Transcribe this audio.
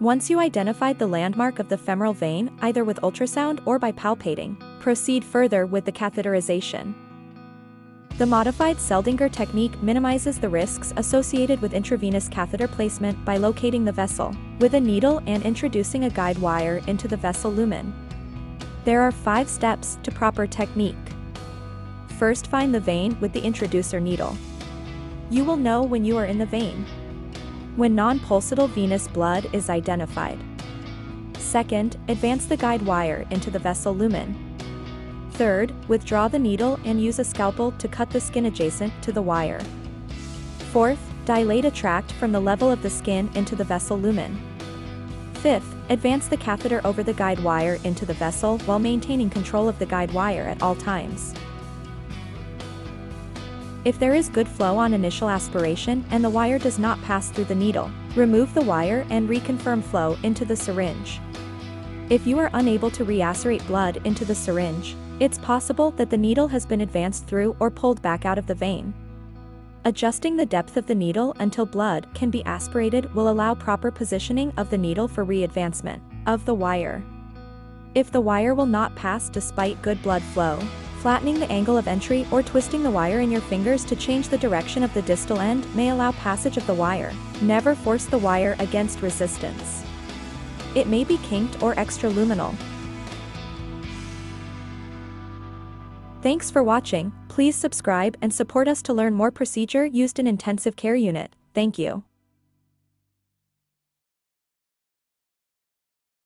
Once you identified the landmark of the femoral vein, either with ultrasound or by palpating, proceed further with the catheterization. The modified Seldinger technique minimizes the risks associated with intravenous catheter placement by locating the vessel with a needle and introducing a guide wire into the vessel lumen. There are 5 steps to proper technique. First, find the vein with the introducer needle. You will know when you are in the vein when non-pulsatile venous blood is identified. Second, advance the guide wire into the vessel lumen. Third, withdraw the needle and use a scalpel to cut the skin adjacent to the wire. Fourth, dilate a tract from the level of the skin into the vessel lumen. Fifth, advance the catheter over the guide wire into the vessel while maintaining control of the guide wire at all times. If there is good flow on initial aspiration and the wire does not pass through the needle, remove the wire and reconfirm flow into the syringe. If you are unable to reaspirate blood into the syringe, it's possible that the needle has been advanced through or pulled back out of the vein. Adjusting the depth of the needle until blood can be aspirated will allow proper positioning of the needle for readvancement of the wire. If the wire will not pass despite good blood flow, flattening the angle of entry or twisting the wire in your fingers to change the direction of the distal end may allow passage of the wire. Never force the wire against resistance. It may be kinked or extraluminal. Thanks for watching. Please subscribe and support us to learn more procedure used in intensive care unit. Thank you.